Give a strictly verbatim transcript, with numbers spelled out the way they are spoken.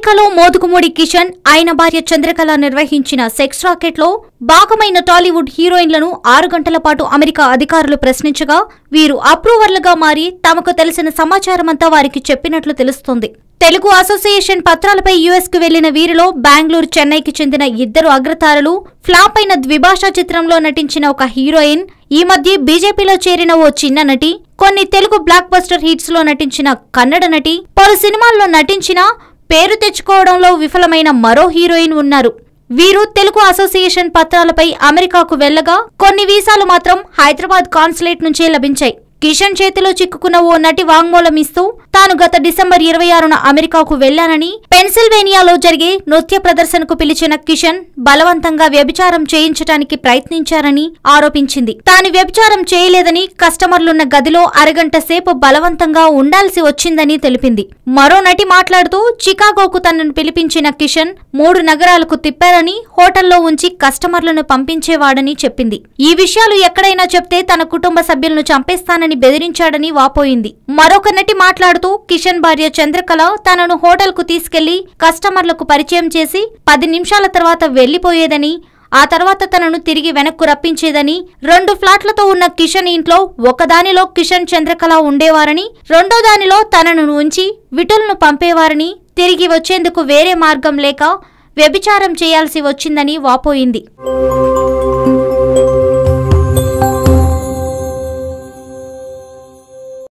అమెరికాలో మోదుగుముడి కిషన్, ఐనబారి చంద్రకళ నిర్వహించిన సెక్స్ రాకెట్లో భాగమైన టాలీవుడ్ హీరోయిన్లను ఆరు గంటల పాటు అమెరికా అధికారులు ప్రశ్నించగా వీరు అప్రూవర్లుగా మారి తమకు తెలిసిన సమాచారమంతా వారికి చెప్పినట్లు తెలుస్తోంది. తెలుగు అసోసియేషన్ పత్రాలపై యుఎస్కు వెళ్లిన వీరిలో బెంగళూరు, చెన్నైకి చెందిన ఇద్దరు అగ్రతారలు, ఫ్లాప్ అయిన ద్విభాషా చిత్రంలో నటించిన ఒక హీరోయిన్, ఈ మధ్య బీజేపీలో చేరిన ఓ చిన్న నటి, కొన్ని తెలుగు బ్లాక్ బస్టర్ హిట్స్ లో నటించిన కన్నడ నటి, పలు సినిమాల్లో నటించిన పేరు తెచ్చుకోవడంలో విఫలమైన మరో హీరోయిన్ ఉన్నారు. వీరు తెలుగు అసోసియేషన్ పత్రాలపై అమెరికాకు వెళ్లగా కొన్ని వీసాలు మాత్రం హైదరాబాద్ కాన్సులేట్ నుంచే లభించాయి. కిషన్ చేతిలో చిక్కుకున్న ఓ నటి వాంగ్మూలం ఇస్తూ తాను గత డిసెంబర్ ఇరవై ఆరున అమెరికాకు వెళ్లానని, పెన్సిల్వేనియాలో జరిగే నృత్య ప్రదర్శనకు పిలిచిన కిషన్ బలవంతంగా వ్యభిచారం చేయించడానికి ప్రయత్నించారని ఆరోపించింది. తాను వ్యభిచారం చేయలేదని, కస్టమర్లున్న గదిలో అరగంట సేపు బలవంతంగా ఉండాల్సి వచ్చిందని తెలిపింది. మరో నటి మాట్లాడుతూ చికాగోకు తనను పిలిపించిన కిషన్ మూడు నగరాలకు తిప్పారని, హోటల్లో ఉంచి కస్టమర్లను పంపించేవాడని చెప్పింది. ఈ విషయాలు ఎక్కడైనా చెప్తే తన కుటుంబ సభ్యులను చంపేస్తానని బెదిరించాడని వాపోయింది. మరొక నటి మాట్లాడుతూ కిషన్ భార్య చంద్రకళ తనను హోటల్ కు తీసుకెళ్లి కస్టమర్లకు పరిచయం చేసి పది నిమిషాల తర్వాత వెళ్లిపోయేదని, ఆ తర్వాత తనను తిరిగి వెనక్కు రప్పించేదని, రెండు ఫ్లాట్లతో ఉన్న కిషన్ ఇంట్లో ఒకదానిలో కిషన్ చంద్రకళ ఉండేవారని, రెండో దానిలో తనను ఉంచి విటులను పంపేవారని, తిరిగి వచ్చేందుకు వేరే మార్గం లేక వ్యభిచారం చేయాల్సి వచ్చిందని వాపోయింది.